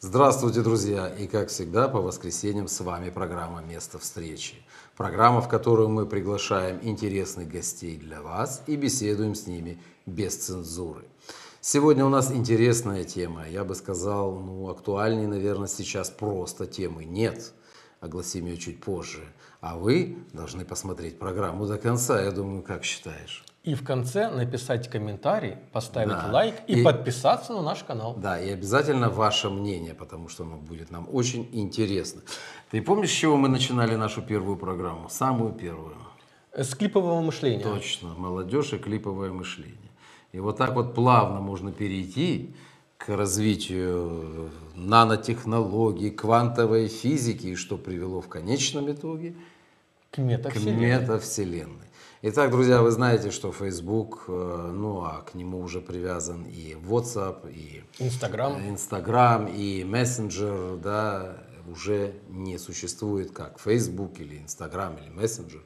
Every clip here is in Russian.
Здравствуйте, друзья! И как всегда, по воскресеньям с вами программа «Место встречи». Программа, в которую мы приглашаем интересных гостей для вас и беседуем с ними без цензуры. Сегодня у нас интересная тема. Я бы сказал, актуальней, наверное, сейчас просто темы нет. Огласим ее чуть позже. А вы должны посмотреть программу до конца, я думаю, как считаешь. И в конце написать комментарий, поставить лайк и подписаться на наш канал. Да, и обязательно ваше мнение, потому что оно будет нам очень интересно. Ты помнишь, с чего мы начинали нашу первую программу? Самую первую. С клипового мышления. Точно, молодежь и клиповое мышление. И вот так вот плавно можно перейти к развитию нанотехнологий, квантовой физики, что привело в конечном итоге к метавселенной. Итак, друзья, вы знаете, что Facebook, а к нему уже привязан и WhatsApp, и Instagram, и Messenger, уже не существует как Facebook или Instagram или Messenger,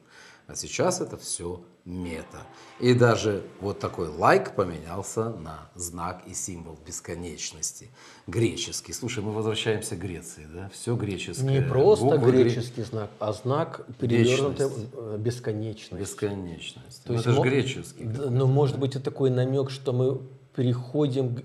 а сейчас это все мета. И даже вот такой лайк поменялся на знак и символ бесконечности. Греческий. Слушай, мы возвращаемся к Греции, да? Все греческое. Не просто греческий знак, а знак перевернутый бесконечность. Бесконечность. То есть, это же греческий. Да, но может быть это такой намек, что мы переходим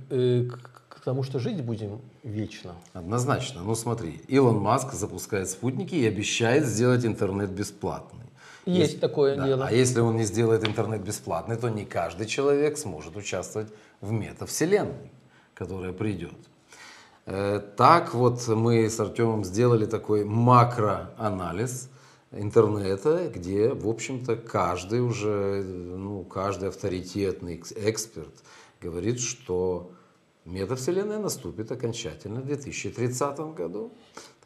к тому, что жить будем вечно. Однозначно. Смотри, Илон Маск запускает спутники и обещает сделать интернет бесплатным. Есть такое дело. А если он не сделает интернет бесплатный, то не каждый человек сможет участвовать в метавселенной, которая придет. Так вот мы с Артемом сделали такой макроанализ интернета, где, в общем-то, каждый уже, каждый авторитетный эксперт говорит, что метавселенная наступит окончательно в 2030 году.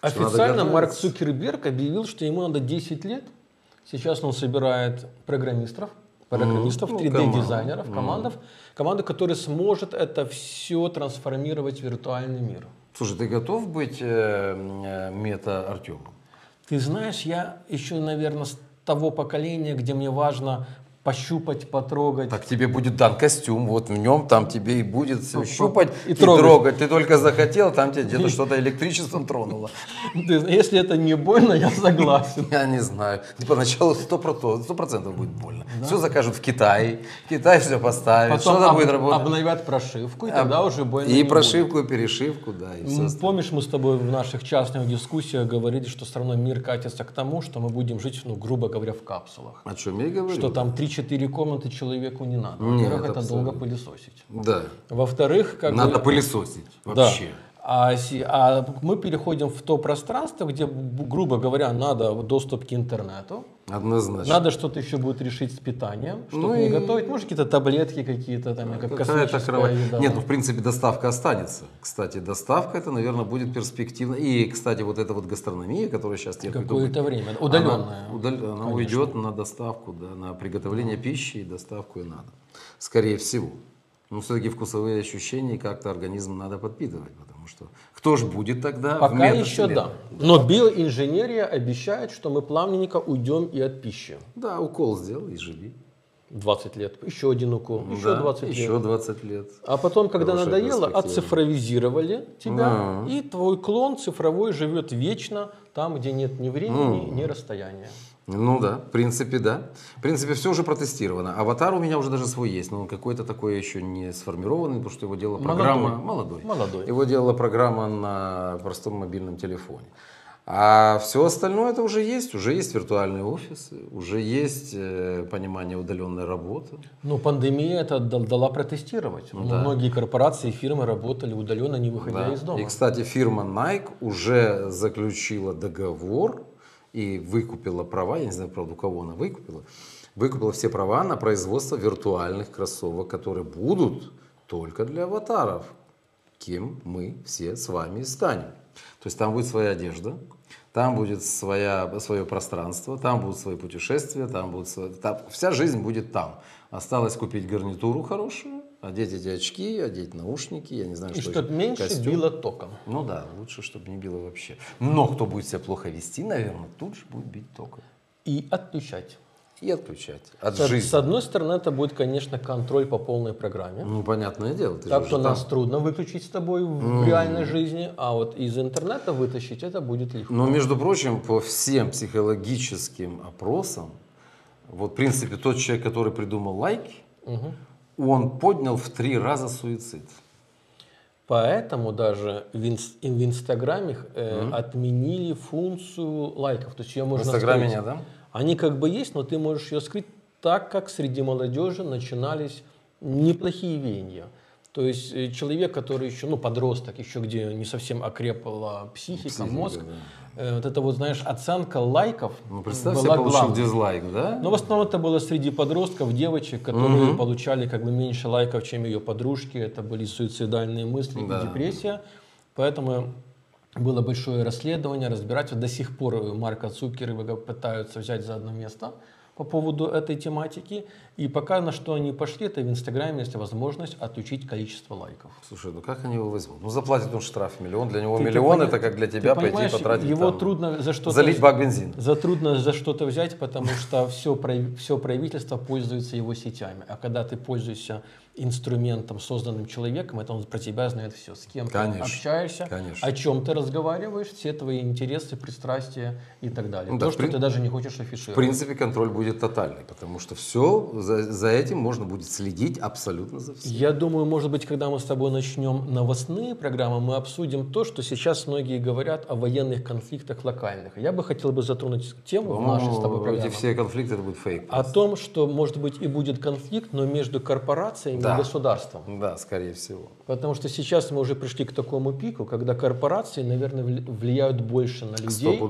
Так официально Марк Цукерберг объявил, что ему надо 10 лет. Сейчас он собирает программистов, 3D-дизайнеров, команду, которая сможет это все трансформировать в виртуальный мир. Слушай, ты готов быть мета-Артемом? Ты знаешь, я еще, наверное, с того поколения, где мне важно пощупать, потрогать. Так тебе будет дан костюм, вот в нем там тебе и будет все щупать и трогать. Ты только захотел, там тебе где-то что-то электричеством тронуло. Если это не больно, я согласен. Я не знаю. Поначалу 100% будет больно. Все закажут в Китае, Китай все поставит, что-то будет работать. Обновят прошивку, и тогда уже больно не будет. И прошивку, и перешивку, да. Помнишь, мы с тобой в наших частных дискуссиях говорили, что все равно мир катится к тому, что мы будем жить, грубо говоря, в капсулах. О чем я говорю? Что там 3-4 комнаты человеку не надо. Во-первых, это долго пылесосить. Да. Во-вторых, надо пылесосить вообще. Да. А мы переходим в то пространство, где, грубо говоря, надо доступ к интернету. Однозначно. Надо что-то еще будет решить с питанием, чтобы не готовить. Может, какие-то таблетки какие-то, там, как космическая еда. Нет, в принципе, доставка останется. Кстати, доставка, это, наверное, будет перспективно. И, кстати, вот эта вот гастрономия, которая сейчас... Какое-то время. Удаленная. Она уйдет на доставку, на приготовление пищи и доставку и надо. Скорее всего. Но все-таки вкусовые ощущения как-то организм надо подпитывать. Потому что кто же будет тогда? Пока еще да. Но биоинженерия обещает, что мы плавненько уйдем и от пищи. Да, укол сделал и живи. 20 лет. Еще один укол. Еще 20 лет. Еще 20 лет. А потом, когда надоело, отцифровизировали тебя. И твой клон цифровой живет вечно там, где нет ни времени, ни расстояния. В принципе, да. В принципе, все уже протестировано. Аватар у меня уже даже свой есть, но он какой-то такой еще не сформированный, потому что его делала программа... Молодой. Его делала программа на простом мобильном телефоне. А все остальное это уже есть. Уже есть виртуальные офисы, уже есть понимание удаленной работы. Пандемия это дала протестировать. Да. Многие корпорации и фирмы работали удаленно, не выходя из дома. И, кстати, фирма Nike уже заключила договор и выкупила права, я не знаю, правда, у кого она выкупила все права на производство виртуальных кроссовок, которые будут только для аватаров, кем мы все с вами станем. То есть там будет своя одежда, там будет свое пространство, там будут свои путешествия, вся жизнь будет там. Осталось купить гарнитуру хорошую, одеть эти очки, одеть наушники, я не знаю, что чтобы меньше било током. Лучше, чтобы не било вообще. Но кто будет себя плохо вести, наверное, тут же будет бить током. и отключать. И отключать от жизни. С одной стороны, это будет, конечно, контроль по полной программе. Ну, понятное дело. Так что нас трудно выключить с тобой в реальной жизни, а вот из интернета вытащить это будет легко. Но, между прочим, по всем психологическим опросам, вот, в принципе, тот человек, который придумал лайки, он поднял в 3 раза суицид. Поэтому даже в Инстаграме отменили функцию лайков. То есть ее можно в Инстаграме нет, да? Они как бы есть, но ты можешь ее скрыть, так как среди молодежи начинались неплохие веяния. То есть человек, который еще, ну, подросток, еще где не совсем окрепла психика, мозг, да. Вот это вот, знаешь, оценка лайков, ну, представь, была главной. Получил дизлайк, да? Но в основном это было среди подростков, девочек, которые получали как бы меньше лайков, чем ее подружки. Это были суицидальные мысли, да. И депрессия. Поэтому было большое расследование, разбирательство. До сих пор Марка Цукерберга пытаются взять за одно место по поводу этой тематики. И пока на что они пошли, это в Инстаграме есть возможность отключить количество лайков. Слушай, ну как они его возьмут? Ну заплатит он штраф миллион, для него миллион, это как для тебя пойти потратить. Его там, трудно за что-то... Залить бак бензин. Трудно за что-то взять, потому что все правительство пользуется его сетями. А когда ты пользуешься инструментом, созданным человеком, это он про тебя знает все. С кем ты общаешься, о чем ты разговариваешь, все твои интересы, пристрастия и так далее. Ну, то, что ты даже не хочешь афишировать. В принципе, контроль будет тотальный, потому что все... За этим можно будет следить абсолютно за всем. Я думаю, может быть, когда мы с тобой начнем новостные программы, мы обсудим то, что сейчас многие говорят о военных конфликтах локальных. Я бы хотел затронуть тему в нашей с тобой программе. Эти все конфликты, это будет фейк. Просто. О том, что, может быть, и будет конфликт, но между корпорациями и государством. Да, скорее всего. Потому что сейчас мы уже пришли к такому пику, когда корпорации, наверное, влияют больше на людей,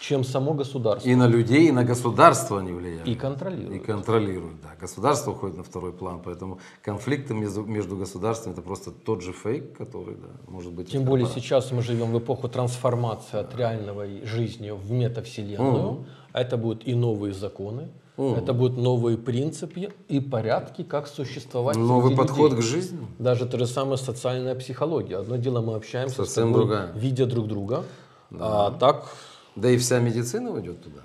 чем само государство. И на людей, и на государство они влияют. И контролируют. И контролируют, да. Государство уходит на второй план, поэтому конфликты между государствами — это просто тот же фейк, который, да, может быть... Тем более сейчас мы живем в эпоху трансформации от реальной жизни в метавселенную. Это будут и новые законы, это будут новые принципы и порядки, как существовать. Новый подход людей к жизни. Даже та же самая социальная психология. Одно дело, мы общаемся совсем с тобой, видя друг друга, а так... Да и вся медицина уйдет туда.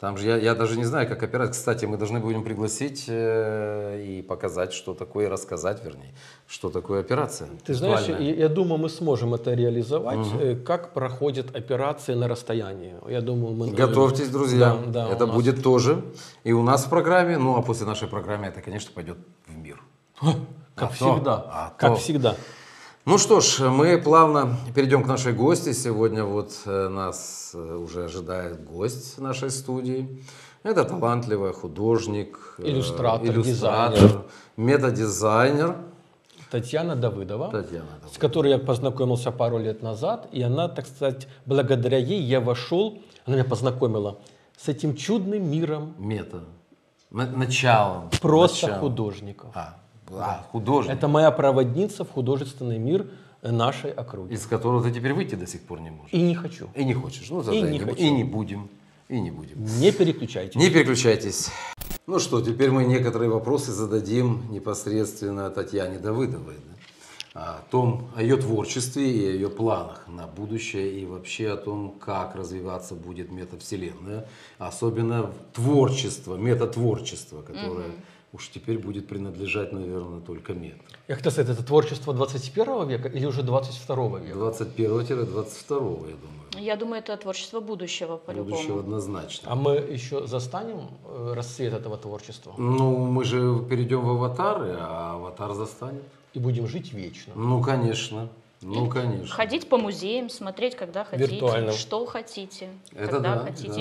Там же я даже не знаю, как операция. Кстати, мы должны будем пригласить и показать, что такое, рассказать, вернее, что такое операция. Ты знаешь, я думаю, мы сможем это реализовать. Как проходят операции на расстоянии. Я думаю, мы... Готовьтесь, друзья. Да, это будет тоже. И у нас в программе, ну а после нашей программы это, конечно, пойдет в мир. Как всегда. Как всегда. Ну что ж, мы плавно перейдем к нашей гости. Сегодня вот нас уже ожидает гость нашей студии. Это талантливый художник, иллюстратор, метадизайнер. Татьяна Давыдова, с которой я познакомился пару лет назад. И она, так сказать, благодаря ей я вошел, она меня познакомила с этим чудным миром. Мета. Началом. Просто художников. Художник. Это моя проводница в художественный мир нашей округи. Из которого ты теперь выйти до сих пор не можешь. И не хочу. И не хочешь. Ну, тогда и не будем. Не переключайтесь. Не переключайтесь. Ну что, теперь мы некоторые вопросы зададим непосредственно Татьяне Давыдовой. Да? О ее творчестве и о ее планах на будущее. И вообще о том, как развиваться будет метавселенная. Особенно творчество, метатворчество, которое... Уж теперь будет принадлежать, наверное, только Мета. Я хотел сказать, это творчество 21 века или уже 22 века? 21-22, я думаю. Я думаю, это творчество будущего, по-любому. Будущего однозначно. А мы еще застанем расцвет этого творчества? Ну, мы же перейдем в аватары, а аватар застанет. И будем жить вечно. Ну, конечно. Ну, конечно. Ходить по музеям, смотреть, когда хотите, что хотите,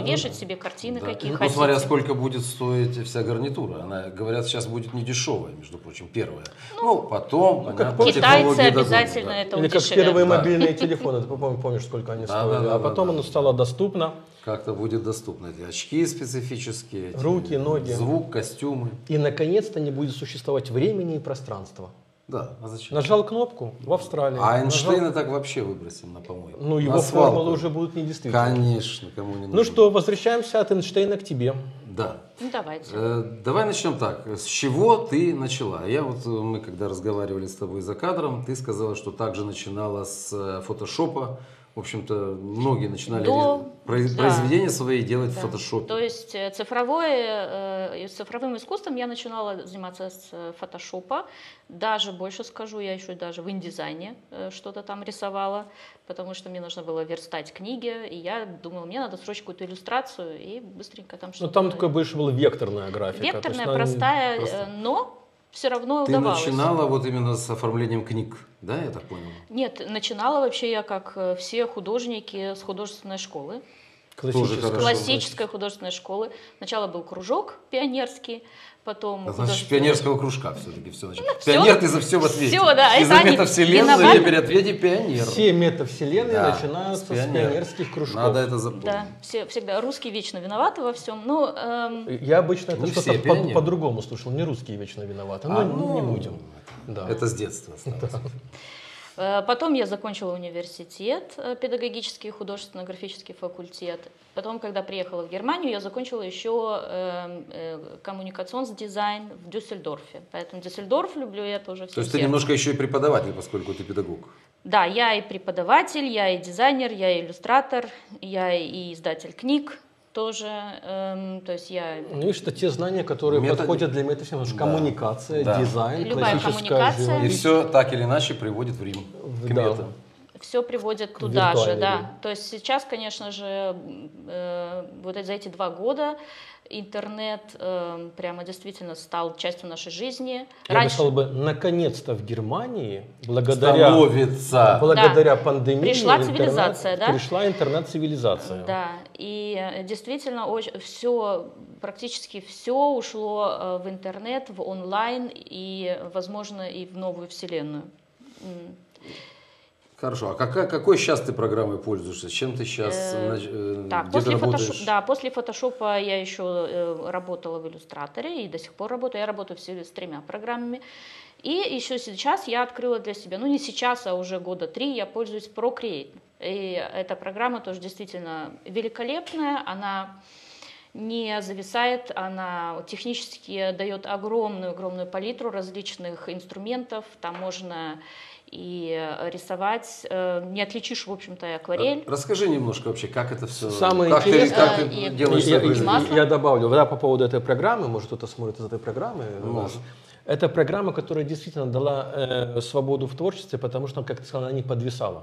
вешать себе картины, какие хотите. Ну, смотря сколько будет стоить вся гарнитура. Она, говорят, сейчас будет не дешевая, между прочим, первая. Ну, потом, понятно, китайцы обязательно это удешевят. Или как первые мобильные телефоны, ты, по-моему, помнишь, сколько они стоили. А потом оно стало доступно. Как-то будет доступно эти очки специфические, эти руки, ноги, звук, костюмы. И, наконец-то, не будет существовать времени и пространства. Да, а зачем? Нажал кнопку в Австралии. А Эйнштейна так вообще выбросим на помойку. Ну, его формулы уже будут недействительны. Конечно, кому не нужно. Ну что, возвращаемся от Эйнштейна к тебе. Да. Ну, давайте. Давай начнем так. С чего ты начала? Мы когда разговаривали с тобой за кадром, ты сказала, что также начинала с фотошопа, В общем-то, многие начинали произведения свои делать в Photoshop. То есть цифровым искусством я начинала заниматься с Photoshop. Даже больше скажу, я еще даже в InDesign что-то там рисовала, потому что мне нужно было верстать книги, и я думала, мне надо срочно какую-то иллюстрацию, и быстренько там что-то... Но там такая больше была векторная графика. Векторная, простая, но... Все равно удавалось. Ты начинала вот именно с оформлением книг, да, я так понял? Нет, начинала вообще я, как все художники, с художественной школы. Классической художественной школы. Сначала был кружок пионерский, потом... А значит, пионерского кружка все-таки все началось. Пионер, ты за все в ответе. Все, да. И за метавселенную, и перед ответом пионер. Все метавселенные начинаются с пионерских кружков. Надо это запомнить. Да, всегда. Русские вечно виноваты во всем. Я обычно это что-то по-другому слушал. Не русские вечно виноваты, но не будем. Это с детства осталось. Потом я закончила университет, педагогический, художественно-графический факультет. Потом, когда приехала в Германию, я закончила еще коммуникационный дизайн в Дюссельдорфе. Поэтому Дюссельдорф люблю я тоже. То есть ты немножко еще и преподаватель, поскольку ты педагог. Да, я и преподаватель, я и дизайнер, я и иллюстратор, я и издатель книг. Тоже, то есть я... Ну и что те знания, которые подходят для метавселенной, коммуникация, дизайн, любая коммуникация. И все так или иначе приводит в Рим, к мета. Все приводит туда же, да. То есть сейчас, конечно же, вот за эти 2 года интернет прямо действительно стал частью нашей жизни. Я сказал бы, наконец-то в Германии, благодаря пандемии, пришла цивилизация, да? Пришла интернет-цивилизация. Да, и действительно все, практически все ушло в интернет, в онлайн и, возможно, и в новую вселенную. Хорошо. А какой сейчас ты программой пользуешься? Чем ты сейчас работаешь? Да, после фотошопа я еще работала в иллюстраторе и до сих пор работаю. Я работаю с 3 программами. И еще сейчас я открыла для себя, ну не сейчас, а уже года 3, я пользуюсь Procreate. И эта программа тоже действительно великолепная. Она не зависает, она технически дает огромную палитру различных инструментов. Там можно... и рисовать, не отличишь, в общем-то, акварель. Расскажи немножко вообще, как это все... Самое интересное... Как ты делаешь я добавлю, по поводу этой программы, может, кто-то смотрит из этой программы. Это программа, которая действительно дала свободу в творчестве, потому что, как ты сказала, она не подвисала.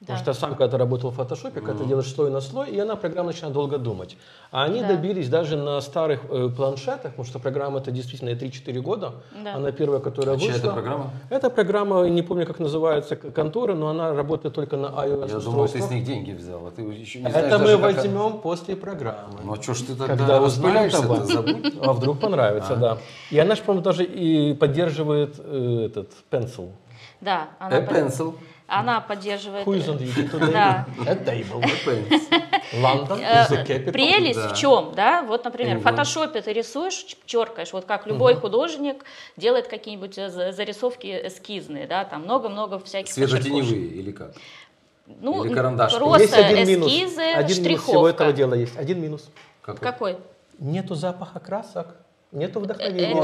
Да. Потому что сам, когда ты работал в фотошопе, когда ты делаешь слой на слой, и программа начинает долго думать. А они добились даже на старых планшетах, потому что программа это действительно 3-4 года, она первая, которая вышла. Чья это программа? Эта программа, не помню, как называется, контора, но она работает только на iOS. Я думал, ты с них деньги взял, а ты еще не знаешь. Это мы возьмем после программы. Ну а что ж ты тогда когда узнаешь об этом, а вдруг понравится, да. И она же, по-моему, даже и поддерживает этот Pencil. Да, она Pencil. Она поддерживает... Прелесть в чем, да? Вот, например, в фотошопе ты рисуешь, черкаешь, вот как любой художник делает какие-нибудь зарисовки эскизные, да, там много-много всяких... Светотеневые или как? Ну, просто эскизы, штриховка. Один минус. Какой? Нету запаха красок. Нету вдохновения.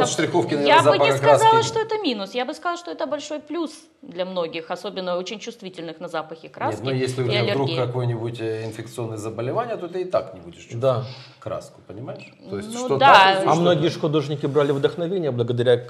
Я бы не сказала, что это минус. Я бы сказала, что это большой плюс для многих, особенно очень чувствительных на запахи краски. Нет, но если у тебя вдруг какое-нибудь инфекционное заболевание, то ты и так не будешь чувствовать краску, понимаешь? То есть, а многие художники брали вдохновение благодаря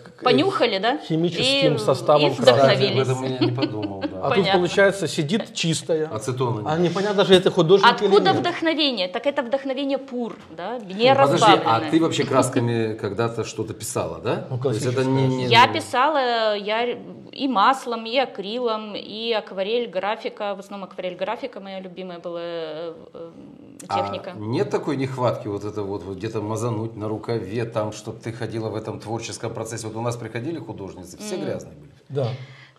химическим составам краски. Об этом я не подумал. А тут, получается, сидит чистая. Ацетон. А непонятно даже, это художник или нет. Откуда вдохновение? Так это вдохновение пур, да? Не разбавленное. А ты вообще красками... когда-то что-то писала, да? Ну, то есть это не... Я писала и маслом, и акрилом, и акварель, графика. В основном акварель, графика моя любимая была техника. А нет такой нехватки вот это вот где-то мазануть на рукаве, там, чтобы ты ходила в этом творческом процессе. Вот у нас приходили художницы, все грязные были. Да.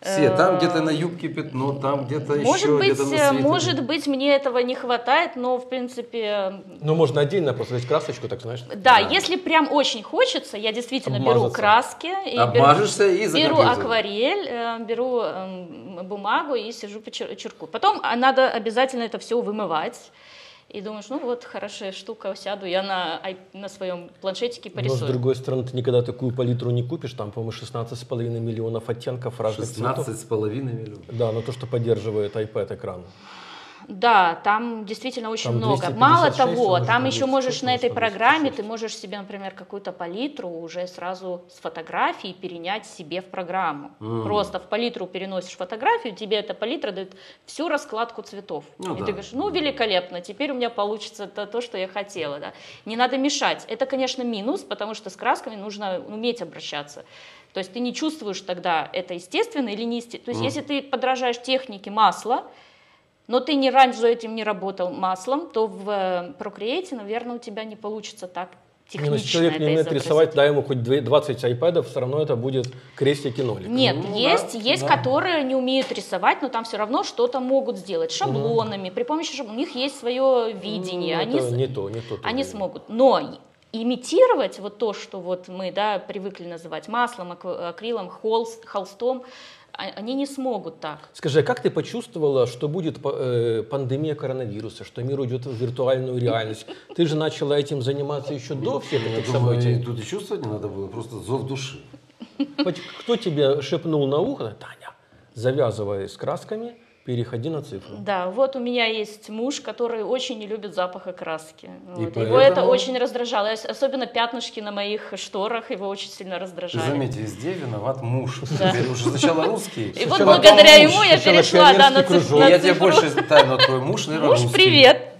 Все, там где-то на юбке пятно, там где-то еще где-то на свете. Может быть, мне этого не хватает, но в принципе... Ну, можно отдельно просто взять красочку, так знаешь. Да, если прям очень хочется, я действительно беру краски, беру акварель, беру бумагу и сижу почеркую. Потом надо обязательно это все вымывать. И думаешь, ну вот, хорошая штука, сяду я на своем планшетике порисую. Но с другой стороны, ты никогда такую палитру не купишь, там, по-моему, 16,5 миллионов оттенков разных цветов. 16,5 миллионов? Да, но то, что поддерживает iPad-экран. Да, там действительно очень много. Мало того, там еще можешь на этой программе, ты можешь себе, например, какую-то палитру уже сразу с фотографии перенять себе в программу. Просто в палитру переносишь фотографию, тебе эта палитра дает всю раскладку цветов. Ну, и да. Ты говоришь, ну великолепно, теперь у меня получится то, что я хотела. Да. Не надо мешать. Это, конечно, минус, потому что с красками нужно уметь обращаться. То есть ты не чувствуешь тогда, это естественно или не естественно. То есть если ты подражаешь технике масла, но ты не раньше этим не работал маслом, то в Procreate, наверное, у тебя не получится так технично. Если человек не умеет рисовать, дай ему хоть 20 айпэдов, все равно это будет крестик-нолик. Нет, ну, есть, которые не умеют рисовать, но там все равно что-то могут сделать шаблонами, при помощи шаблонов. У них есть свое видение, они смогут. Но имитировать вот то, что вот мы привыкли называть маслом, акрилом, холстом, они не смогут так. Скажи, а как ты почувствовала, что будет пандемия коронавируса, что мир уйдет в виртуальную реальность? Ты же начала этим заниматься еще до всех этих событий. Тут и чувствовать не надо было, просто зов души. Кто тебе шепнул на ухо, Таня, завязывай с красками, переходи на цифру. Да, вот у меня есть муж, который очень не любит запаха краски. Его это очень раздражало. Особенно пятнышки на моих шторах его очень сильно раздражали. Заметьте, везде виноват муж. Да. Уже сначала русский. И вот благодаря ему я перешла на цифру. Я тебе больше знаю, но твой муж, наверное, русский. Муж, привет.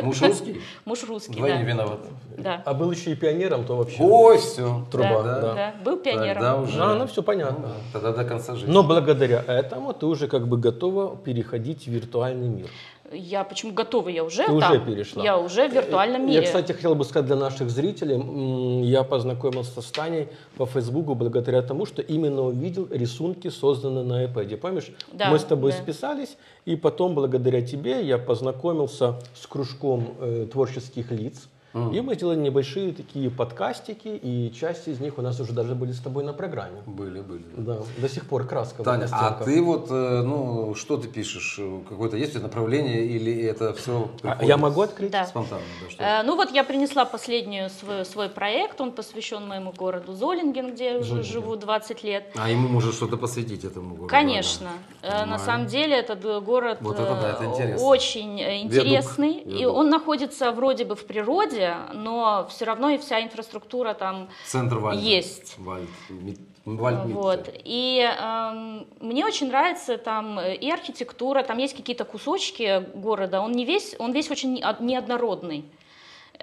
Муж русский? Муж русский, да. Двойне виноват. Да. А был еще и пионером, то вообще... Ой, все. Труба, да. Был пионером. Да, уже. Ну, все понятно. Ну, тогда до конца жизни. Но благодаря этому ты уже как бы готова переходить в виртуальный мир. Я почему готова? Я уже там. Ты уже перешла. Я уже в виртуальном мире. Я, кстати, хотел бы сказать для наших зрителей, я познакомился с Таней по Фейсбуку благодаря тому, что именно увидел рисунки, созданные на iPad. Помнишь? Да, мы с тобой списались, и потом благодаря тебе я познакомился с кружком творческих лиц. И мы сделали небольшие такие подкастики, и часть из них у нас уже даже были с тобой на программе. Были. Да, до сих пор краска. Таня, а ты вот, ну, что ты пишешь? Какое-то есть направление или это все приходит? Я могу открыть? Да. Спонтанно. Да, ну вот я принесла последний свой проект, он посвящен моему городу Золинген, где я уже живу 20 лет. А ему можно что-то посвятить этому городу? Конечно. На самом деле этот город очень интересный, и он находится вроде бы в природе, но все равно и вся инфраструктура там есть. Вот. И мне очень нравится там и архитектура, там есть какие-то кусочки города, он весь очень неоднородный.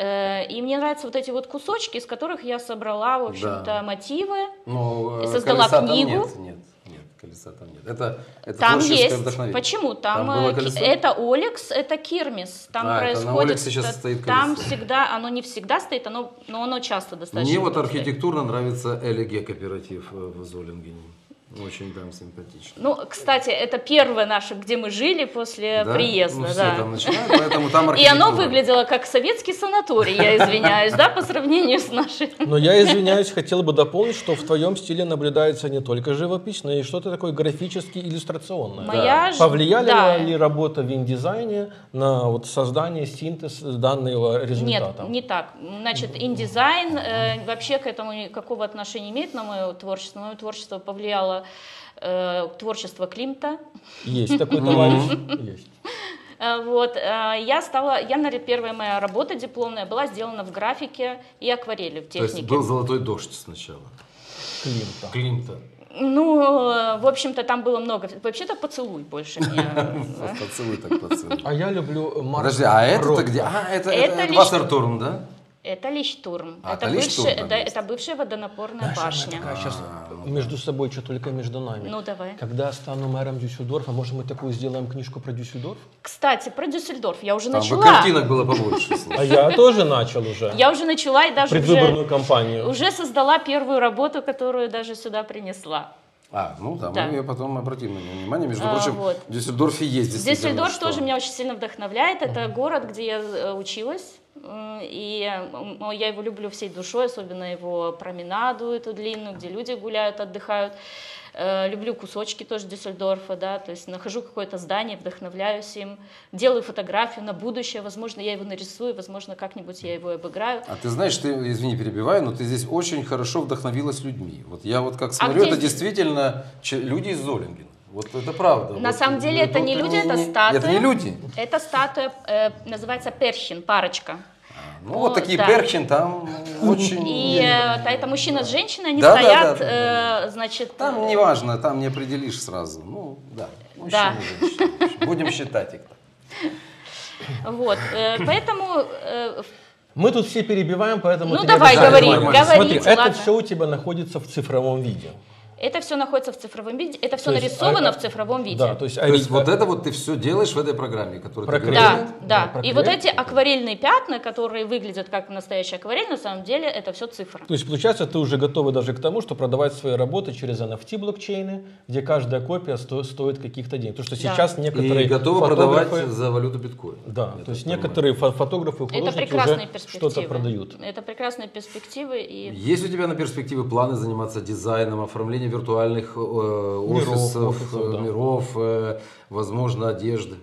И мне нравятся вот эти вот кусочки, из которых я собрала, в общем-то, мотивы, но, создала книгу. Колеса там нет. Это там есть. Почему? Там это Олекс, это Кирмис. Там происходит. Там всегда, оно не всегда стоит, но оно часто достаточно. Мне вот архитектурно нравится Элеге кооператив в Золингене. Очень там симпатично. Ну, кстати, это первое наше, где мы жили после приезда. Ну, все там начинают, поэтому там архитектура. И оно выглядело как советский санаторий, я извиняюсь, по сравнению с нашей. Но я извиняюсь, хотел бы дополнить, что в твоем стиле наблюдается не только живописное, и что-то такое графически иллюстрационное. Повлияла ли работа в InDesign на вот создание, синтез данного результата? Нет, не так. Значит, InDesign вообще к этому никакого отношения имеет на мое творчество. На мое творчество повлияло творчество Климта. Есть такой товарищ. Вот, первая моя работа дипломная была сделана в графике и акварели, в технике. То есть был золотой дождь сначала. Климта. Ну, в общем-то, там было много. Вообще-то поцелуй больше меня. Поцелуй так поцелуй. А я люблю Марк. Подожди, а это-то где? А, это Вассертурм, да? Это Личтурм. Это бывшая водонапорная башня. Сейчас между собой, что только между нами. Ну, давай. Когда стану мэром Дюссельдорфа, может, мы такую сделаем книжку про Дюссельдорф? Кстати, про Дюссельдорф я уже начала. Там картинок было побольше. А я тоже начал уже. Я уже начала и даже предвыборную кампанию. Уже создала первую работу, которую даже сюда принесла. Мы потом обратим на него внимание. Между прочим, в Дюссельдорфе есть. Дюссельдорф тоже меня очень сильно вдохновляет. Это город, где я училась. И я его люблю всей душой, особенно его променаду эту длинную, где люди гуляют, отдыхают. Люблю кусочки тоже Дюссельдорфа, то есть нахожу какое-то здание, вдохновляюсь им, делаю фотографию на будущее, возможно, я его нарисую, возможно, как-нибудь я его обыграю. А ты знаешь, ты, извини, перебиваю, но ты здесь очень хорошо вдохновилась людьми. Вот я как смотрю, это действительно люди из Золингена. Вот это правда. На самом деле это не люди, это статуя. Это не люди. Это статуя, называется перхин, парочка. Ну вот такие перхин там очень... И это мужчина с женщиной, они стоят, значит... Там не важно, там не определишь сразу. Ну да, мужчина и женщина. Будем считать их так. Вот, поэтому... Мы тут все перебиваем, поэтому... Ну давай, говори. Смотри, это все у тебя находится в цифровом виде. Это все находится в цифровом виде, это все нарисовано в цифровом виде. Да, то есть вот это вот ты все делаешь в этой программе, которую ты говоришь? Да. И вот эти акварельные пятна, которые выглядят как настоящая акварель, на самом деле это все цифра. То есть получается, ты уже готова даже к тому, что продавать свои работы через NFT блокчейны, где каждая копия стоит каких-то денег. Потому что сейчас некоторые готовы продавать за валюту биткоин. Да, то есть некоторые фотографы и художники уже что-то продают. Это прекрасные перспективы. Есть у тебя на перспективе планы заниматься дизайном, оформлением виртуальных офисов, миров, возможно, одежды?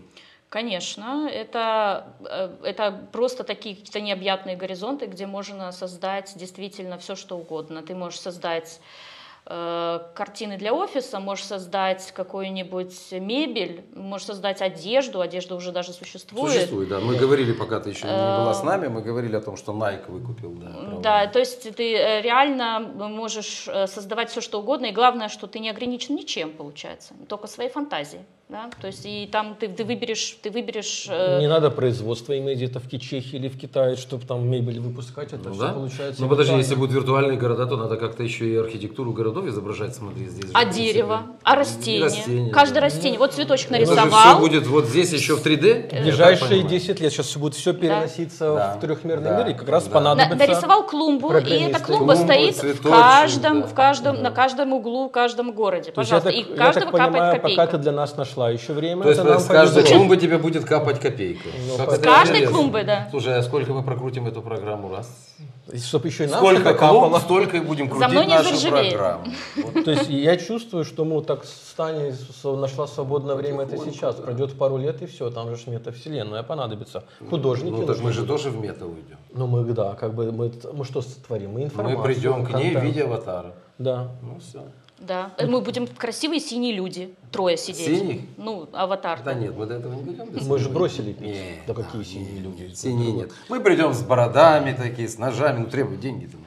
Конечно, это просто такие какие-то необъятные горизонты, где можно создать действительно все, что угодно. Ты можешь создать картины для офиса, можешь создать какую-нибудь мебель, можешь создать одежду, одежда уже даже существует. Существует, да. Мы говорили, пока ты еще не была с нами, мы говорили о том, что Nike выкупил. Да, то есть ты реально можешь создавать все, что угодно, и главное, что ты не ограничен ничем, получается, только своей фантазией. Да? То есть и там ты выберешь... Не надо производство иметь где-то в Чехии или в Китае, чтобы там мебель выпускать, это все получается. Ну подожди, если будут виртуальные города, то надо как-то еще и архитектуру городов изображать, смотри, здесь. А дерево, а растение. Каждое растение. Вот цветочек нарисовал. Все будет вот здесь еще в 3D. В ближайшие 10 лет сейчас будет все переноситься в трехмерный мир, и как раз понадобится... Нарисовал клумбу, и эта клумба стоит на каждом углу, в каждом городе. Пожалуйста. И каждого капает копейка. Пока ты для нас нашла еще время. То есть с каждой клумбы тебе будет капать копейка. С каждой клумбы, да. Слушай, а сколько мы прокрутим эту программу раз? Чтобы еще и нам сколько капало, столько и будем крутить нашу программу. Вот. То есть я чувствую, что мы так Таня нашла свободное время, это сейчас. Пройдет пару лет и все, там же метавселенная понадобится. Художники. Ну так мы же тоже в мета уйдем. Ну мы, да, как бы мы что сотворим? Мы информацию. Мы придем к ней в виде аватара. Да. Ну все. Да, мы будем красивые синие люди, трое сидеть. Синих? Ну, аватар. Да нет, мы до этого не дойдем. Мы же бросили пить. Нет, да какие синие люди? Синие нет. Мы придем с бородами такие, с ножами, ну требуют деньги-то.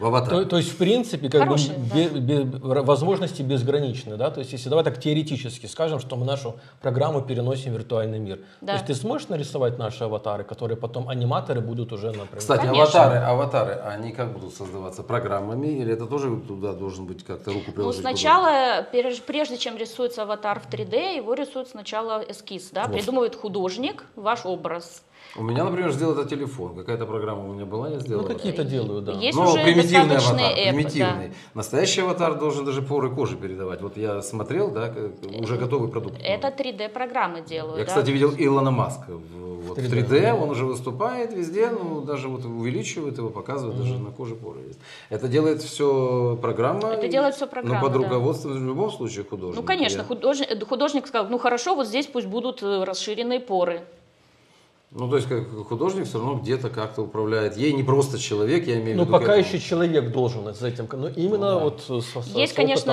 Да. То есть, в принципе, как возможности безграничны, да? То есть, если давай так теоретически скажем, что мы нашу программу переносим в виртуальный мир. Да. То есть, ты сможешь нарисовать наши аватары, которые потом аниматоры будут уже, например... Кстати, аватары, они как будут создаваться? Программами? Или это тоже туда должен быть как-то руку приложить? Ну, сначала, прежде чем рисуется аватар в 3D, его рисует сначала эскиз, да? Вот. Придумывает художник ваш образ. У меня, например, сделал это телефон. Какая-то программа у меня была, я сделал. Ну, какие-то делаю, да. Есть но уже примитивный аватар, примитивный. Да. Настоящий аватар должен даже поры кожи передавать. Вот я смотрел, да, уже готовый продукт. Это 3D-программы делают. Я, кстати, видел Илона Маска в 3D. Он уже выступает везде, ну, даже вот увеличивает его, показывает, даже на коже поры есть. Это делает все программа. Это делает все программа, но под руководством в любом случае художника. Ну, конечно, художник сказал, ну, хорошо, вот здесь пусть будут расширенные поры. Ну, то есть, как художник все равно где-то как-то управляет. Ей не просто человек, я имею в виду... Ну, пока еще человек должен за этим... Но именно вот с есть, конечно,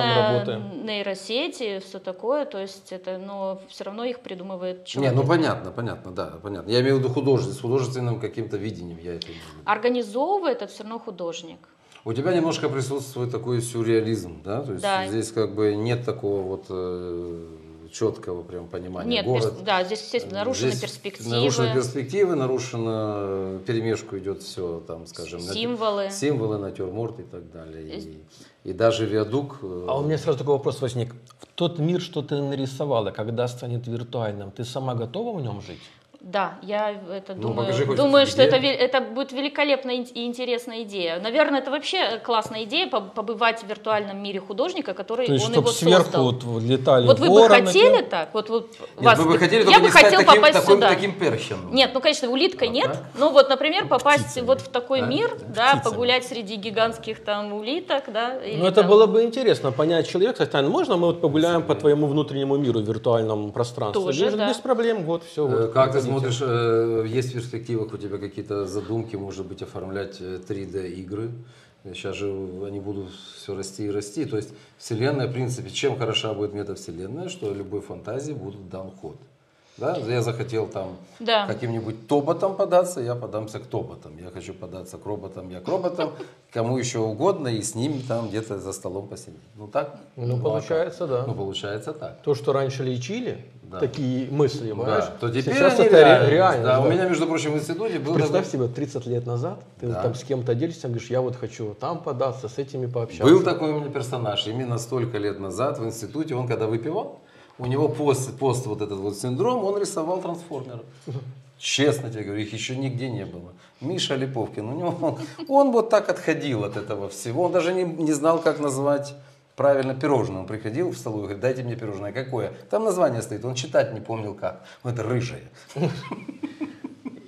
нейросети, все такое, то есть, это, но все равно их придумывает человек. Не, ну, понятно, да, понятно. Я имею в виду художник, с художественным каким-то видением я это... Организовывает, это все равно художник. У тебя немножко присутствует такой сюрреализм, да? То есть, здесь как бы нет такого вот... четкого прям понимания. Нет, здесь, естественно, нарушены перспективы, нарушено перемешку идет все, там, скажем, символы, натюрморт и так далее. И даже виадук. А у меня сразу такой вопрос возник. В тот мир, что ты нарисовала, когда станет виртуальным, ты сама готова в нем жить? Да, я это думаю, что это будет великолепная и интересная идея. Наверное, это вообще классная идея побывать в виртуальном мире художника, который он его создал. Вот летали. Вот вы бы хотели так? Я бы хотел попасть сюда. Нет, ну конечно, улитка нет. Ну вот, например, попасть вот в такой мир, да, погулять среди гигантских там улиток, да. Ну это было бы интересно понять человека. Таня, можно мы вот погуляем по твоему внутреннему миру в виртуальном пространстве? Тоже, да. Без проблем, вот все. Как ты смотришь, есть в перспективах у тебя какие-то задумки, может быть, оформлять 3D-игры? Сейчас же они будут все расти и расти. То есть вселенная, в принципе, чем хороша будет метавселенная, что любой фантазии будут дан ход. Да? Я захотел там каким-нибудь тоботом податься, я подамся к тоботам. Я хочу податься к роботам, я к роботам. Кому еще угодно, и с ними там где-то за столом посидеть. Ну так? Ну получается, да. Ну получается так. То, что раньше лечили, такие мысли, понимаешь? То теперь сейчас это реально. У меня, между прочим, в институте был... Представь себе, 30 лет назад ты там с кем-то делишься, говоришь, я вот хочу там податься, с этими пообщаться. Был такой у меня персонаж, именно столько лет назад в институте, он когда выпивал, у него пост вот этот вот синдром, он рисовал трансформеров. Честно тебе говорю, их еще нигде не было. Миша Липовкин, у него, он вот так отходил от этого всего, он даже не знал, как назвать правильно пирожное. Он приходил в столовую и говорит, дайте мне пирожное. Какое? Там название стоит, он читать не помнил как. Ну это рыжее.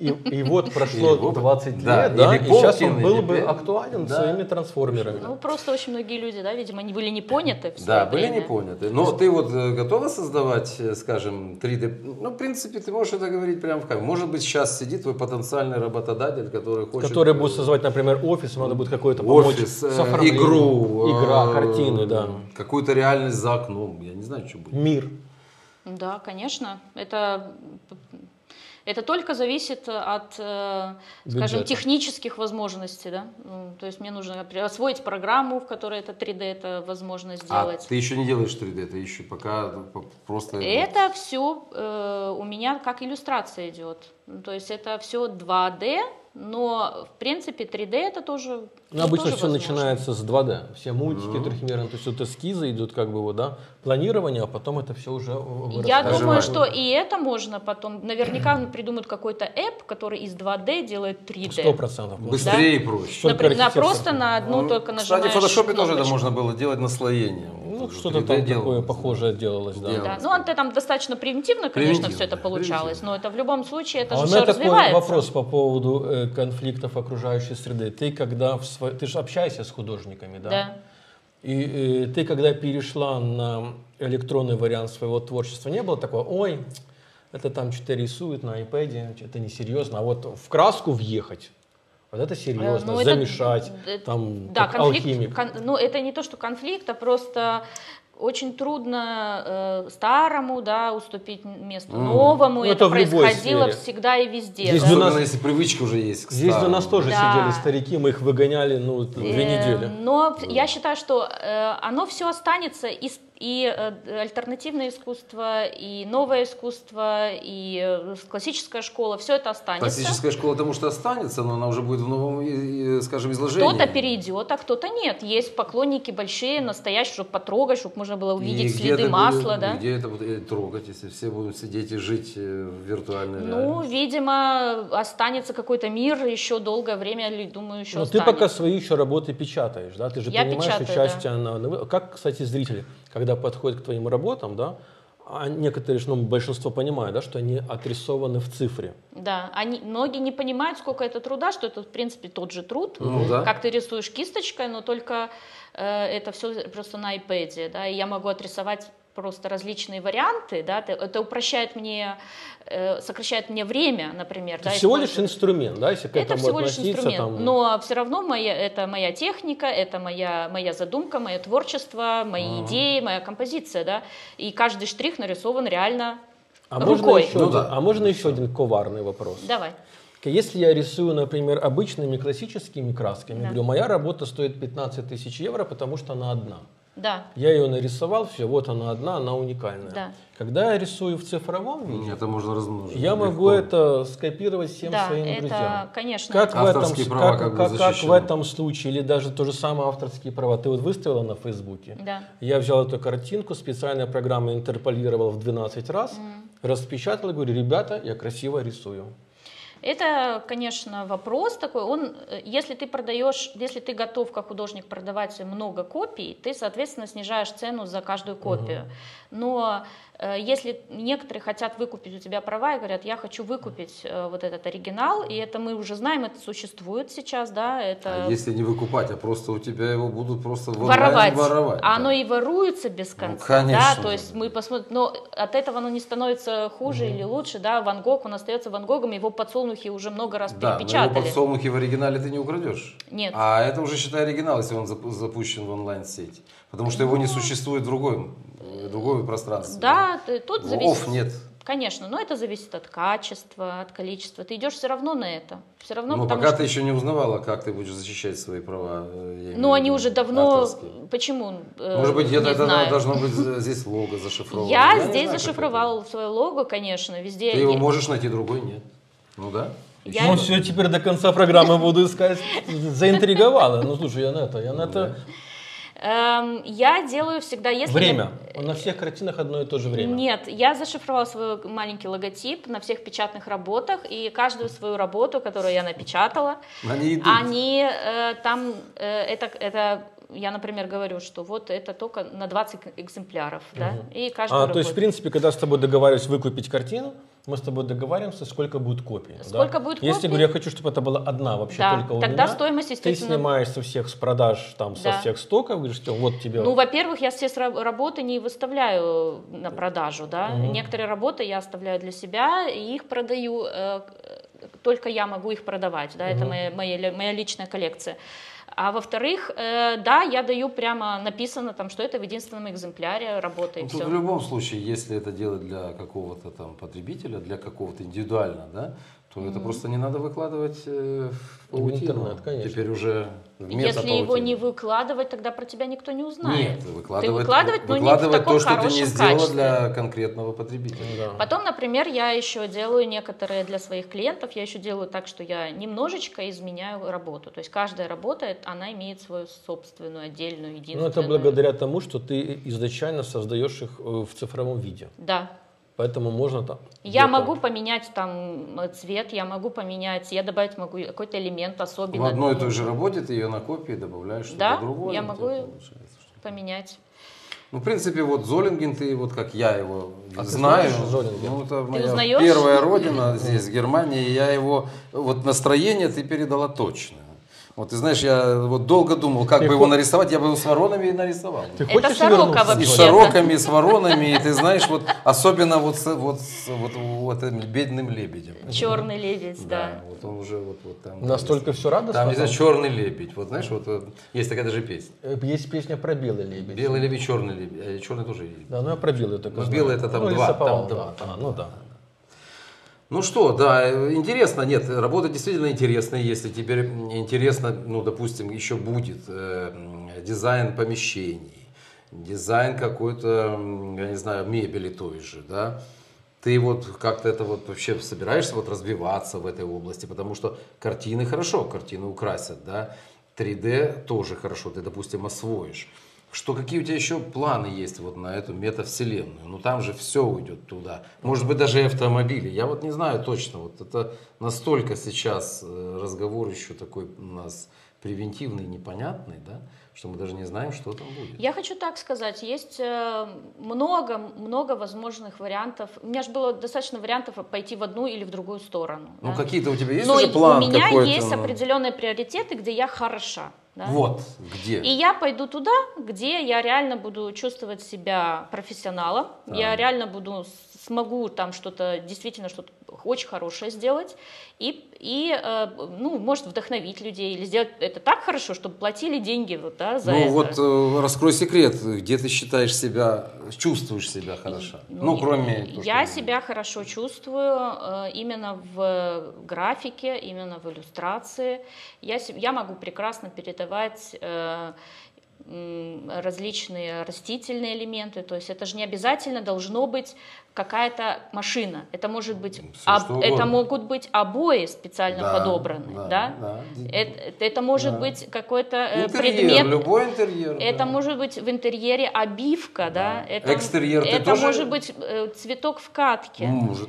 И вот прошло 20 лет, да, и сейчас он был бы актуален своими трансформерами. Ну, просто очень многие люди, да, видимо, они были не поняты. Да, были не поняты. Но ты вот готова создавать, скажем, 3D? Ну, в принципе, ты можешь это говорить прямо в камеру. Может быть, сейчас сидит твой потенциальный работодатель, который хочет... Который будет создавать, например, офис, надо будет какой-то помочь с оформлением. Игру. Игра, картины, да. Какую-то реальность за окном, я не знаю, что будет. Мир. Да, конечно. Это только зависит от, скажем, технических возможностей. Да? То есть мне нужно освоить программу, в которой это 3D, это возможно сделать. А ты еще не делаешь 3D, ты еще пока просто... Это все у меня как иллюстрация идет. То есть это все 2D, но в принципе 3D это тоже... Ну, обычно тоже все возможно. Начинается с 2D. Все мультики трехмерные, то есть вот эскизы идут как бы, вот, да, планирование, а потом это все уже вырастает. Я думаю, что и это можно потом. Наверняка придумают какой-то app, который из 2D делает 3D. 100%. Быстрее и проще. Например, просто на одну только нажимаешь. Кстати, в Photoshop тоже это можно было делать наслоением. Ну, что-то там такое похожее делалось. Да. Ну, это там достаточно примитивно, конечно, все это получалось, но это в любом случае это же все развивается. Такой вопрос по поводу конфликтов окружающей среды. Ты когда в Ты же общаешься с художниками, да? Да. И ты, когда перешла на электронный вариант своего творчества, не было такого, ой, это там что-то рисует на iPad, это несерьезно, а вот в краску въехать, вот это серьезно, ну, замешать, это, там, да, как алхимик. Ну, это не то, что конфликт, а просто... Очень трудно старому, да, уступить место новому. Это происходило всегда и везде. Здесь у нас, если привычка уже есть к старому. Здесь у нас тоже сидели старики, мы их выгоняли, ну, 2 недели. Но я считаю, что оно все останется, и альтернативное искусство, и новое искусство, и классическая школа, все это останется. Классическая школа, потому что останется, но она уже будет в новом, скажем, изложении. Кто-то перейдет, а кто-то нет. Есть поклонники большие, настоящие, чтобы потрогать, чтобы можно было увидеть следы масла. Да? Где это будет трогать, если все будут сидеть и жить в виртуальной реальности? Ну, видимо, останется какой-то мир еще долгое время, думаю, еще останется. Но ты пока свои еще работы печатаешь, да? Ты же принимаешь участие на... Как, кстати, зрители, когда подходят к твоим работам, да, а некоторые, ну, большинство понимают, да, что они отрисованы в цифре. Да, многие не понимают, сколько это труда, что это, в принципе, тот же труд, как ты рисуешь кисточкой, но только это все просто на iPad, да, и я могу отрисовать просто различные варианты, да, это упрощает мне, сокращает мне время, например. Это, да, всего лишь инструмент, да, если к этому относиться. Это всего лишь инструмент, там... но все равно это моя техника, это моя задумка, мое творчество, мои идеи, моя композиция, да, и каждый штрих нарисован реально рукой. Можно еще один коварный вопрос? Давай. Если я рисую, например, обычными классическими красками, говорю, моя работа стоит 15 000 евро, потому что она одна. Да. Я ее нарисовал, все, вот она одна, она уникальная. Да. Когда я рисую в цифровом виде, это можно размножить. Я могу это скопировать всем своим друзьям. Конечно. Как в этом случае, или даже то же самое авторские права. Ты вот выставила на Фейсбуке. Да. Я взял эту картинку, специальная программа интерполировала в 12 раз, распечатала, говорю, ребята, я красиво рисую. Это, конечно, вопрос такой. Если ты продаешь, если ты готов как художник продавать много копий, ты, соответственно, снижаешь цену за каждую копию. Но Если некоторые хотят выкупить у тебя права и говорят, я хочу выкупить вот этот оригинал, и это мы уже знаем, это существует сейчас, да, это... А если не выкупать, а просто у тебя его будут просто воровать. А да. Оно и воруется без конца, ну, конечно, да, то есть мы посмотрим, но от этого оно не становится хуже или лучше, да, Ван Гог, он остается Ван Гогом, его подсолнухи уже много раз перепечатали. Да, но его подсолнухи в оригинале ты не украдешь. Нет. А это уже, считай, оригинал, если он запущен в онлайн-сеть, потому что его не существует в другое пространство. Да, тут зависит. Офф нет. Конечно, но это зависит от качества, от количества. Ты идешь все равно на это. Все равно, но пока ты еще не узнавала, как ты будешь защищать свои права. Ну, они уже давно... Авторские. Почему? Может быть, где-то это должно быть здесь лого зашифровано. Я здесь зашифровала свое лого, конечно, везде. Ты его можешь найти, другой нет. Ну да. Ну все, теперь до конца программы буду искать. Заинтриговала. Ну слушай, я на это... Я делаю всегда... Если время. На всех картинах одно и то же время. Нет, я зашифровала свой маленький логотип на всех печатных работах, и каждую свою работу, которую я напечатала, они я, например, говорю, что вот это только на 20 экземпляров, да, и каждый работает. То есть, в принципе, когда с тобой договариваюсь выкупить картину, мы с тобой договариваемся, сколько будет копий. Сколько будет копий? Если я говорю, я хочу, чтобы это была одна вообще только у меня. Тогда стоимость, естественно... Ты снимаешь со всех с продаж, там, со всех стоков, говоришь, вот тебе... Ну, во-первых, я все работы не выставляю на продажу, да. Некоторые работы я оставляю для себя и их продаю. Только я могу их продавать, да, это моя личная коллекция. А во-вторых, да, я даю прямо написано, там, что это в единственном экземпляре работает. Ну, тут в любом случае, если это делать для какого-то там потребителя, для какого-то индивидуально, да, то это просто не надо выкладывать в паутину. Теперь уже в если его не выкладывать, тогда про тебя никто не узнает. Нет, выкладывать то, что ты не сделала для конкретного потребителя. Да. Потом, например, я еще делаю некоторые для своих клиентов, я еще делаю так, что я немножечко изменяю работу. То есть каждая работа, она имеет свою собственную, отдельную, единственную. Ну, это благодаря тому, что ты изначально создаешь их в цифровом виде. Да. Поэтому можно там... Я могу поменять там цвет, я добавить могу какой-то элемент особенный. В одной и той же работе ты ее на копии добавляешь что-то другое. Да, я могу поменять. Ну, в принципе, вот Золинген, ты вот как я его знаю. Ну, это моя первая родина здесь, в Германии, и я его... Вот настроение ты передала точно. Вот, ты знаешь, я вот долго думал, как бы его нарисовать, я бы его с воронами и нарисовал. Это сорока вообще. И с сороками, и с воронами, и ты знаешь, вот особенно вот бедным лебедем. Черный лебедь, да. Вот он уже вот там. Настолько все радостно. Там, не знаю, черный лебедь, вот знаешь, вот есть такая даже песня. Есть песня про белый лебедь. Белый лебедь, черный лебедь, черный тоже лебедь. Да, ну я про белый только знаю. Белый это там два. Ну да. Ну что, да, интересно, нет, работа действительно интересная, если теперь интересно, ну, допустим, еще будет дизайн помещений, дизайн какой-то, я не знаю, мебели той же, да, ты вот как-то это вот вообще собираешься вот развиваться в этой области, потому что картины хорошо, картины украсят, да, 3D тоже хорошо, ты, допустим, освоишь. Что, какие у тебя еще планы есть вот на эту метавселенную? Ну там же все уйдет туда. Может быть, даже и автомобили. Я вот не знаю точно. Вот это настолько сейчас разговор еще такой у нас превентивный, непонятный, да, что мы даже не знаем, что там будет. Я хочу так сказать. Есть много возможных вариантов. У меня же было достаточно вариантов пойти в одну или в другую сторону. Ну да? Какие-то у тебя есть уже планы? У меня есть определенные приоритеты, где я хороша. Да? Вот, где. И я пойду туда, где я реально буду чувствовать себя профессионалом, я реально смогу там что-то, действительно что-то очень хорошее сделать, и может, вдохновить людей, или сделать это так хорошо, чтобы платили деньги вот, да, за это. Ну вот, раскрой секрет, где ты чувствуешь себя хорошо? Кроме... Я себя хорошо чувствую именно в графике, именно в иллюстрации. Я могу прекрасно передавать различные растительные элементы, то есть это же не обязательно должно быть какая-то машина, это может быть, это могут быть обои специально подобраны, да? Это может быть какой-то предмет, любой интерьер, это может быть в интерьере обивка, да? Экстерьер, это тоже... может быть цветок в катке,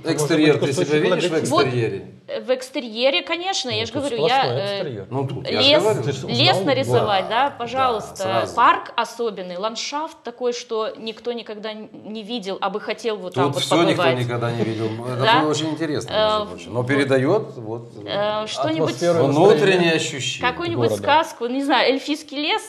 экстерьер, ты себя видишь в экстерьере? В экстерьере, конечно, я же говорю, лес нарисовать, да, пожалуйста. парк особенный, ландшафт такой, что никто никогда не видел, а бы хотел вот тут там вот побывать. Никто никогда не видел. Это очень интересно. Но передает вот что-нибудь внутреннее ощущение. Какую-нибудь сказку, не знаю, эльфийский лес.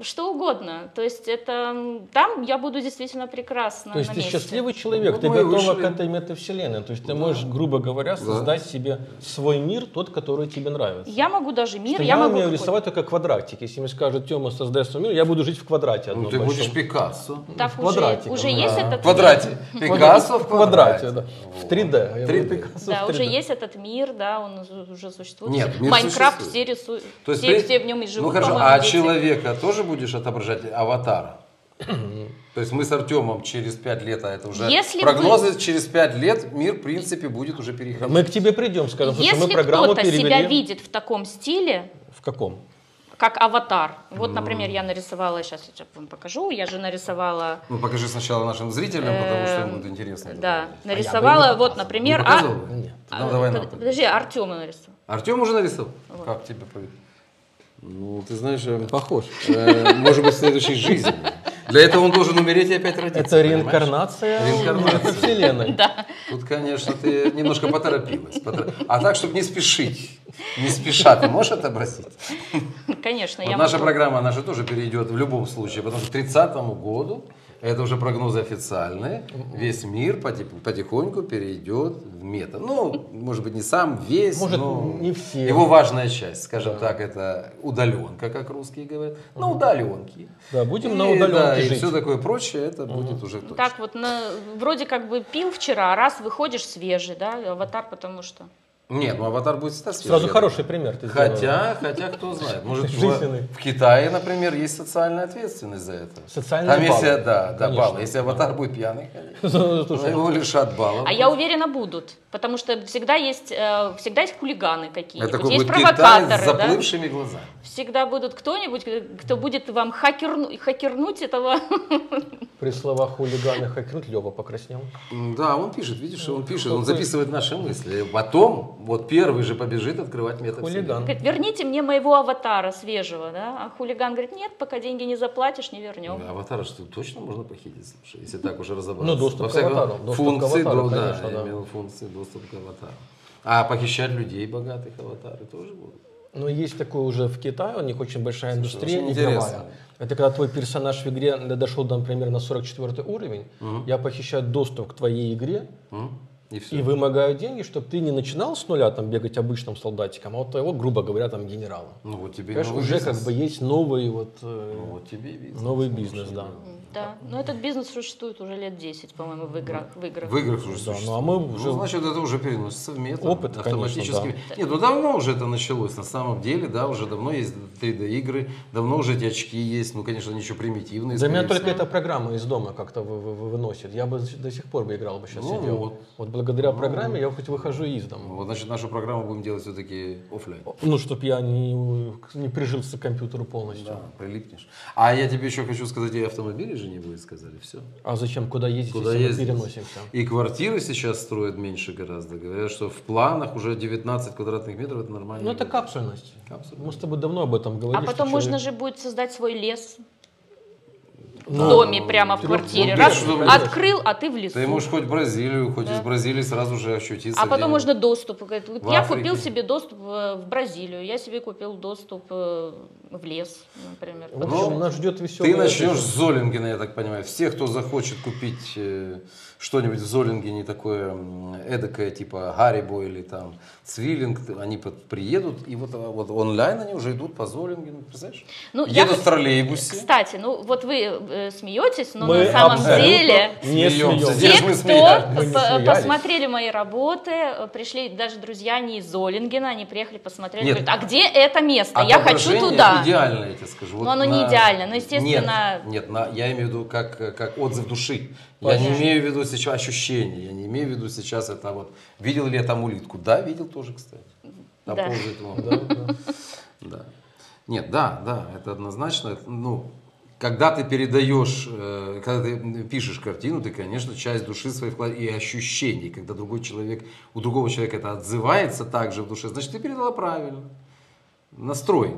Что угодно. То есть это там я буду действительно прекрасно. То есть ты счастливый человек, ну, ты готова к этой метавселенной. То есть ты можешь, грубо говоря, создать себе свой мир, тот, который тебе нравится. Я могу даже мир, я могу умею рисовать только квадратики. Если мне скажут, Тёма, создай свой мир, я буду жить в квадрате. Ну, ты будешь Пикассо. Так в квадрате. Уже есть этот мир. Пикассо в квадрате. В 3D. Да, уже есть этот мир, да, он уже существует. Нет, Майнкрафт все рисуют. Все в нем и живут. Ну хорошо, а человека тоже будешь отображать аватара? То есть мы с Артемом через 5 лет, а это уже если прогнозы, через 5 лет мир, в принципе, будет уже переходить. Мы к тебе придем, скажем, потому что мы программу перевели. Если кто-то себя видит в таком стиле. В каком? Как аватар. Вот, например, я нарисовала, сейчас я вам покажу, я же нарисовала... Ну, покажи сначала нашим зрителям, потому что им будет интересно. Да, нарисовала, вот, например... Нет, давай. Подожди, Артема нарисовала. Артем уже нарисовал? Как тебе повезло? Ну, ты знаешь, похож. Может быть, в следующей жизни. Для этого он должен умереть и опять родиться. Это реинкарнация Вселенной. Да. Тут, конечно, ты немножко поторопилась. А так, чтобы не спешить. Не спеша, ты можешь отобразить? Конечно. Вот я наша программа, она же тоже перейдет в любом случае, потому что к 30-му году, это уже прогнозы официальные, весь мир потихоньку перейдет в мета. Ну, может быть, не сам весь, может, но не все. Его важная часть, скажем так, это удаленка, как русские говорят, на удаленке. Да, будем на удаленке жить. И все такое прочее, это будет уже точно. Так вот, вроде как бы пил вчера, а раз выходишь свежий, да, аватар, потому что... Нет, ну аватар будет всегда свежий. Сразу хороший пример. Хотя, кто знает. Может, в Китае, например, есть социальная ответственность за это. Социальные баллы. Если, да, баллы. Если аватар будет пьяный, его лишат баллов. А я уверена, будут. Потому что всегда есть хулиганы какие-нибудь, есть провокаторы. С заплывшими глазами. Всегда будут кто-нибудь, кто будет вам хакернуть этого. При словах хулиганы хакернуть Лёва покраснел. Да, он пишет, видишь, он пишет, он записывает наши мысли. Потом, вот первый же побежит открывать метавселенную. Говорит, верните мне моего аватара свежего, да? А хулиган говорит, нет, пока деньги не заплатишь, не вернем. Аватара что точно можно похитить, слушай, если так уже разобраться. Ну, доступ к аватару. Функции, да, я имел функции, доступ к аватару. А похищать людей богатых аватары тоже будут? Но есть такое уже в Китае, у них очень большая индустрия игровая. Это когда твой персонаж в игре дошел, например, на 44 уровень, я похищаю доступ к твоей игре и вымогаю деньги, чтобы ты не начинал с нуля там бегать обычным солдатиком, а вот твоего, грубо говоря, там генерала. Ну, вот тебе конечно, уже бизнес. Как бы есть новый, новый бизнес, да. Да, но этот бизнес существует уже лет 10, по-моему, в играх. В играх уже существует. Ну, а мы уже... значит, это уже переносится в мета. Опыт, автоматически. Конечно, да. Нет, ну давно уже это началось, на самом деле, да, уже давно есть 3D-игры, давно уже эти очки есть, ну, конечно, они еще примитивные. Для меня только эта программа из дома как-то выносит. Я бы до сих пор бы играл, бы сейчас сидел. Вот благодаря программе я хоть выхожу из дома. Вот, значит, нашу программу будем делать все-таки офлайн. Ну, чтобы я не прижился к компьютеру полностью. Да, прилипнешь. А я тебе еще хочу сказать, и автомобили же не будет, сказали, все. А зачем, куда ездить, если мы переносимся? И квартиры сейчас строят меньше гораздо. Говорят, что в планах уже 19 квадратных метров, это нормально. Ну, это капсульность. Мы с тобой давно об этом говорили. А потом можно же будет создать свой лес. В доме, прямо в квартире. Раз открыл, а ты в лесу. Ты можешь хоть в Бразилию, хоть из Бразилии сразу же ощутиться. А потом можно доступ. Я купил себе доступ в Бразилию, я себе купил доступ в лес, например. Нас ждет веселый. Ты начнешь с Золингена, я так понимаю. Все, кто захочет купить что-нибудь в Золингене такое эдакое, типа Haribo или там Zwilling, они приедут, и вот онлайн они уже идут по Золингену, представляешь? Едут в троллейбусе. Кстати, ну вот вы смеетесь, но мы на самом деле не те, кто посмотрели мои работы, пришли даже друзья не из Золингена, они приехали, посмотрели, говорят, а где это место? Я хочу туда. Идеально, я тебе скажу. Но оно не идеально, но естественно... Нет, я имею в виду как отзыв души. Я не имею в виду сейчас ощущения, я не имею в виду сейчас это вот, видел ли я там улитку? Да, видел тоже, кстати. Да. Нет, да, это однозначно, ну... Когда ты передаешь, когда ты пишешь картину, ты, конечно, часть души своей вкладываешь и ощущений. Когда у другого человека это отзывается также в душе, значит, ты передала правильно. Настрой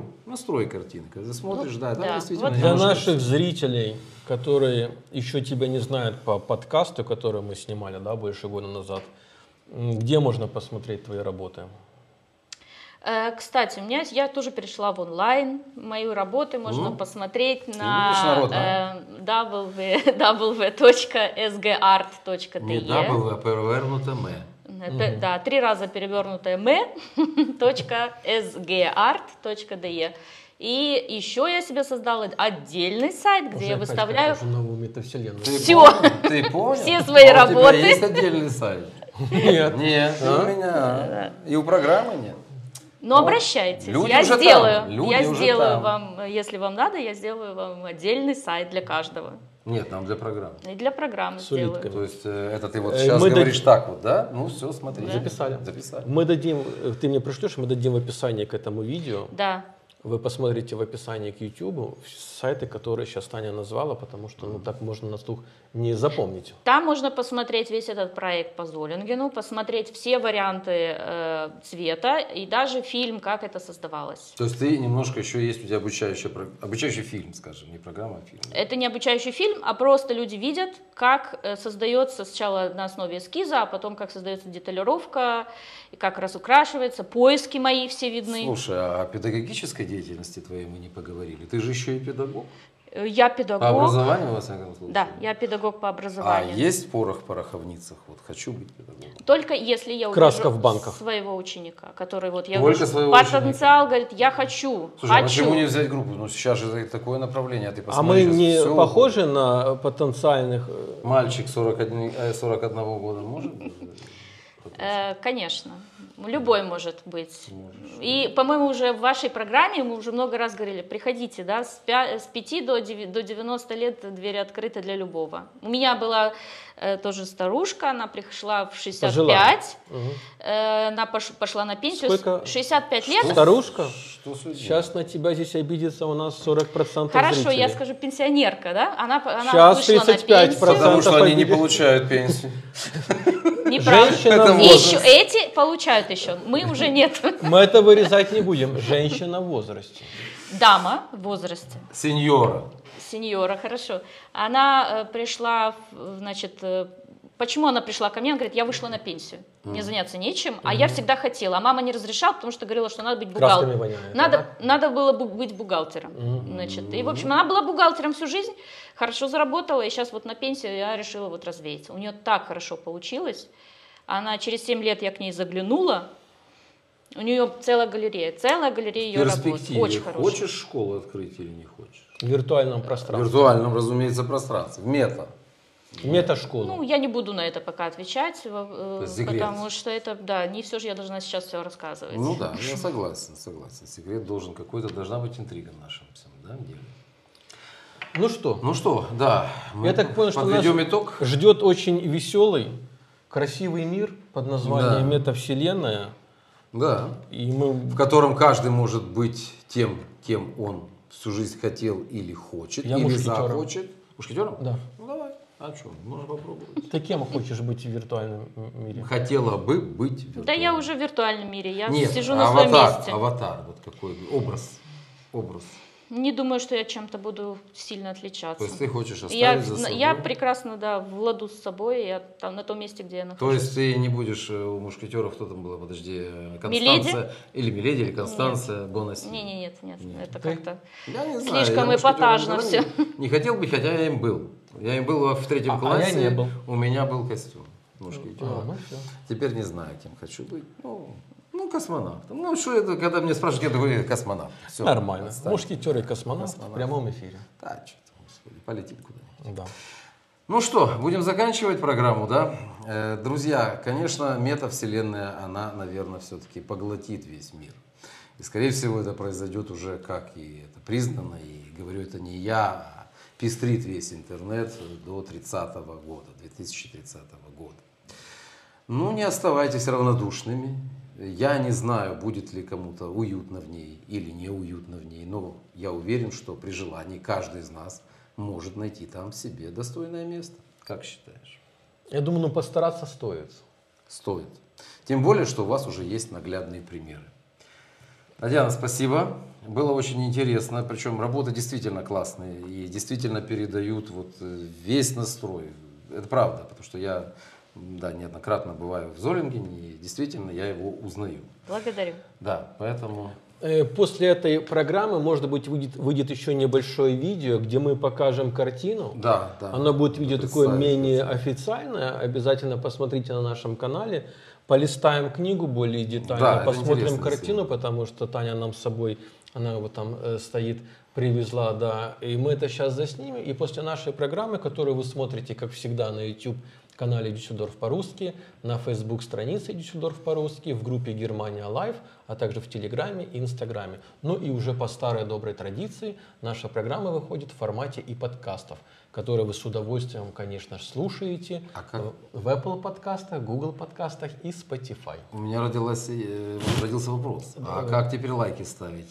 картины. Когда смотришь, ну, да. Действительно, для наших зрителей, которые еще тебя не знают по подкасту, который мы снимали, да, больше года назад, где можно посмотреть твои работы? Кстати, я тоже перешла в онлайн. Мои работы можно посмотреть на www.sgart.de. Да, 3 раза перевернутое m.sgart.de. И еще я себе создала отдельный сайт, где я выставляю все свои работы. У тебя есть отдельный сайт? Нет. У меня и у программы нет. Но обращайтесь, я сделаю вам, если вам надо, я сделаю вам отдельный сайт для каждого. Нет, нам для программы. И для программы сделаю. То есть это ты вот сейчас говоришь так вот, да? Ну все, смотри. Да. Записали. Мы дадим, ты мне пришлешь, мы дадим в описании к этому видео. Да. Вы посмотрите в описании к YouTube сайты, которые сейчас Таня назвала, потому что так можно на слух не запомнить. Там можно посмотреть весь этот проект по Золингену, посмотреть все варианты цвета и даже фильм, как это создавалось. То есть ты немножко еще есть у тебя обучающий фильм, скажем, не программа, а фильм. Это не обучающий фильм, а просто люди видят, как создается сначала на основе эскиза, а потом как создается деталировка, и как разукрашивается, поиски мои все видны. Слушай, а педагогическая деятельности твоей мы не поговорили. Ты же еще и педагог. Я педагог. По образованию, во всяком случае? Да, я педагог по образованию. А есть порох в пороховницах? Вот хочу быть педагогом. Только если я увижу своего ученика, который вот я вижу потенциал, говорит, я хочу. Слушай, а почему не взять группу? Ну, сейчас же такое направление, а ты посмотри. А мы не похожи на потенциальных... Мальчик 41 года может быть? Конечно. Любой может быть. И, по-моему, уже в вашей программе, мы уже много раз говорили, приходите, да, с 5 до 90 лет двери открыты для любого. У меня была тоже старушка, она пришла в 65, она пошла на пенсию. Сколько? 65 лет. Старушка? Что сейчас на тебя здесь обидится у нас 40% Хорошо, зрителей. Я скажу пенсионерка, да? Она сейчас вышла 35% на пенсию. Потому что они не получают пенсию. Неправильно. Еще эти получают еще, мы уже нет. Мы это вырезать не будем. Женщина в возрасте. Дама в возрасте. Сеньора. Сеньора, хорошо. Она пришла, значит, почему она пришла ко мне? Она говорит, я вышла на пенсию, мне заняться нечем, а я всегда хотела. А мама не разрешала, потому что говорила, что надо быть бухгалтером. Надо было быть бухгалтером. Значит, и, в общем, она была бухгалтером всю жизнь, хорошо заработала, и сейчас вот на пенсию я решила вот развеяться. У нее так хорошо получилось. Она через 7 лет, я к ней заглянула, у нее целая галерея ее работ. Очень хорошая. Хочешь школу открыть или не хочешь? В виртуальном пространстве. В виртуальном, разумеется, пространстве. В мета. Мета-школу. Ну, я не буду на это пока отвечать, потому что это, да, не все же я должна сейчас все рассказывать. Ну да, я согласен. Секрет должен какой-то, должна быть интрига в нашем всем, да, деле. Ну что, да. Я так понял, что нас ждет очень веселый, красивый мир под названием Метавселенная. Да, и мы... в котором каждый может быть тем, кем он всю жизнь хотел или хочет, или захочет. Мушкетером? Да. Ну давай, а что, можно попробовать. Ты кем хочешь быть в виртуальном мире? Хотела бы быть в виртуальном. Да я уже в виртуальном мире, я сижу на своем месте. Аватар, вот какой образ. Не думаю, что я чем-то буду сильно отличаться. То есть ты хочешь оставить за собой? Я прекрасно, да, владу с собой, я там на том месте, где я нахожусь. То есть ты не будешь у мушкетеров, кто там была, подожди, Констанция? Миледи или Констанция Бонасси? Нет, это как-то слишком эпатажно все. Не хотел бы, хотя я им был. Я им был в 3 классе, я не был. У меня был костюм мушкетера. Теперь не знаю, кем хочу быть. Ну, космонавт. Ну, что это, когда мне спрашивают, я такой космонавт. Все, нормально. Мушкетер и космонавт в прямом эфире. Да, что-то, господи, полетим куда-нибудь. Да. Ну что, будем заканчивать программу, да? Друзья, конечно, метавселенная, она, наверное, все-таки поглотит весь мир. И, скорее всего, это произойдет уже, как и это признано, и говорю, это не я, а пестрит весь интернет до 2030 года. Ну, не оставайтесь равнодушными. Я не знаю, будет ли кому-то уютно в ней или неуютно в ней, но я уверен, что при желании каждый из нас может найти там себе достойное место. Как считаешь? Я думаю, постараться стоит. Тем более, что у вас уже есть наглядные примеры. Татьяна, спасибо. Было очень интересно, причем работы действительно классные и действительно передают вот весь настрой. Это правда, потому что я, да, неоднократно бываю в Золингене и действительно я его узнаю. Благодарю. Да, поэтому... После этой программы, может быть, выйдет еще небольшое видео, где мы покажем картину. Да, да. Оно будет видео такое менее официальное. Обязательно посмотрите на нашем канале. Полистаем книгу более детально, да, посмотрим картину, потому что Таня нам с собой, она вот там стоит, привезла, да. И мы это сейчас заснимем. И после нашей программы, которую вы смотрите, как всегда, на YouTube-канале Дюссельдорф по-русски, на Facebook-странице Дюссельдорф по-русски, в группе Германия Live, а также в Телеграме и Инстаграме. Ну и уже по старой доброй традиции наша программа выходит в формате и подкастов, которые вы с удовольствием, конечно, слушаете в Apple подкастах, Google подкастах и Spotify. У меня родился вопрос, а как теперь лайки ставить?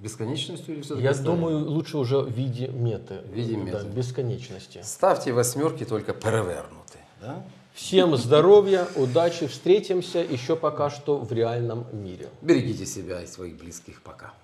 Бесконечностью или все-таки? Я думаю, лучше уже в виде меты. В виде меты. Да, бесконечности. Ставьте восьмерки, только перевернуты. Да? Всем здоровья, удачи, встретимся еще пока что в реальном мире. Берегите себя и своих близких, пока.